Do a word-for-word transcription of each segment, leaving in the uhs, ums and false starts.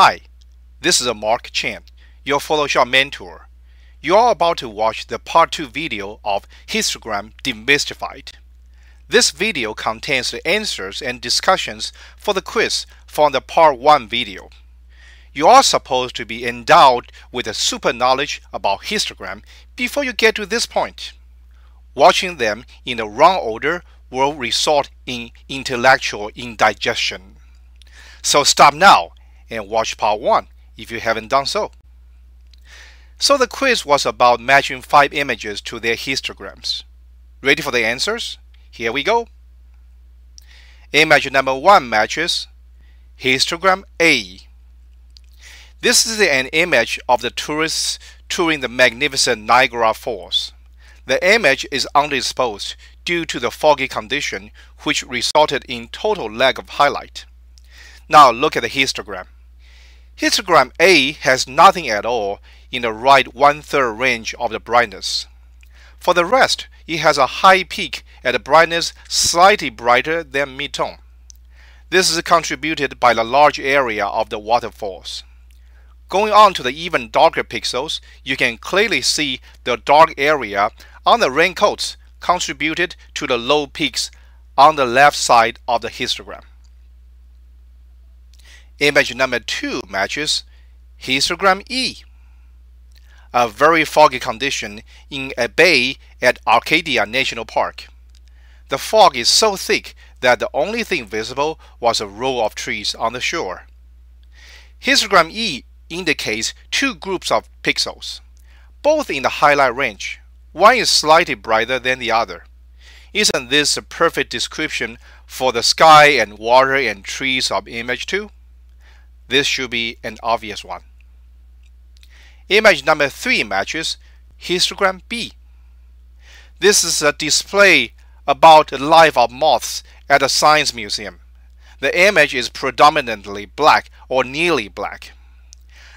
Hi, this is Mark Chen, your Photoshop mentor. You are about to watch the part two video of Histogram Demystified. This video contains the answers and discussions for the quiz from the part one video. You are supposed to be endowed with a super knowledge about histogram before you get to this point. Watching them in the wrong order will result in intellectual indigestion. So stop now and watch part one if you haven't done so. So the quiz was about matching five images to their histograms. Ready for the answers? Here we go. Image number one matches histogram A. This is an image of the tourists touring the magnificent Niagara Falls. The image is underexposed due to the foggy condition, which resulted in total lack of highlight. Now look at the histogram. Histogram A has nothing at all in the right one-third range of the brightness. For the rest, it has a high peak at a brightness slightly brighter than mid-tone. This is contributed by the large area of the waterfalls. Going on to the even darker pixels, you can clearly see the dark area on the raincoats contributed to the low peaks on the left side of the histogram. Image number two matches histogram E. A very foggy condition in a bay at Arcadia National Park. The fog is so thick that the only thing visible was a row of trees on the shore. Histogram E indicates two groups of pixels, both in the highlight range. One is slightly brighter than the other. Isn't this a perfect description for the sky and water and trees of image two? This should be an obvious one. Image number three matches histogram B. This is a display about the life of moths at a science museum. The image is predominantly black or nearly black.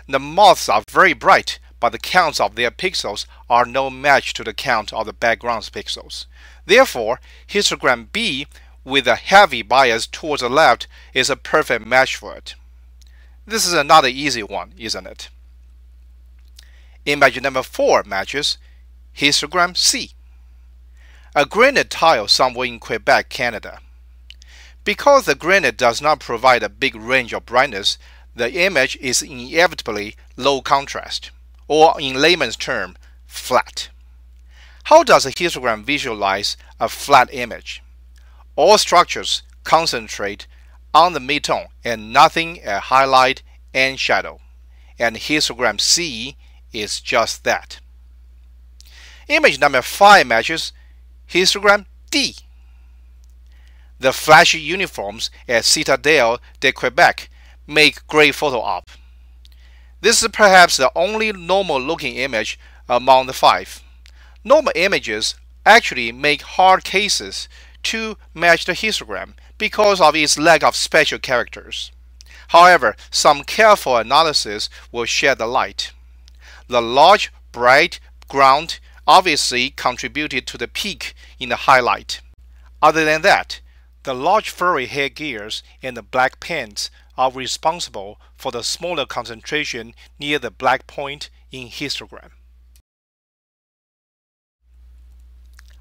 The moths are very bright, but the counts of their pixels are no match to the count of the background's pixels. Therefore, histogram B with a heavy bias towards the left is a perfect match for it. This is another easy one, isn't it? Image number four matches histogram C. A granite tile somewhere in Quebec, Canada. Because the granite does not provide a big range of brightness, the image is inevitably low contrast, or in layman's term, flat. How does a histogram visualize a flat image? All structures concentrate on the mid-tone and nothing at highlight and shadow, and histogram C is just that. Image number five matches histogram D. The flashy uniforms at Citadelle de Quebec make great photo op. This is perhaps the only normal looking image among the five. Normal images actually make hard cases to match the histogram because of its lack of special characters. However, some careful analysis will shed the light. The large, bright ground obviously contributed to the peak in the highlight. Other than that, the large furry headgears and the black pants are responsible for the smaller concentration near the black point in histogram.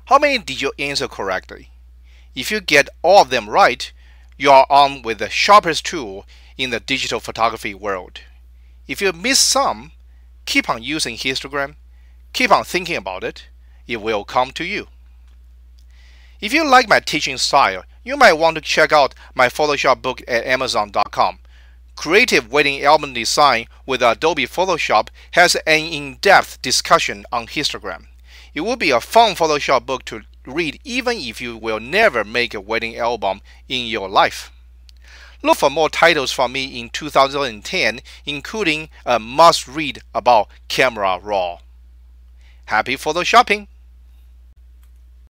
How many did you answer correctly? If you get all of them right, you are armed with the sharpest tool in the digital photography world. If you miss some, keep on using histogram, keep on thinking about it, it will come to you. If you like my teaching style, you might want to check out my Photoshop book at amazon dot com. Creative Wedding Album Design with Adobe Photoshop has an in-depth discussion on histogram. It will be a fun Photoshop book to read even if you will never make a wedding album in your life. Look for more titles from me in two thousand ten, including a must-read about Camera Raw. Happy Photoshopping!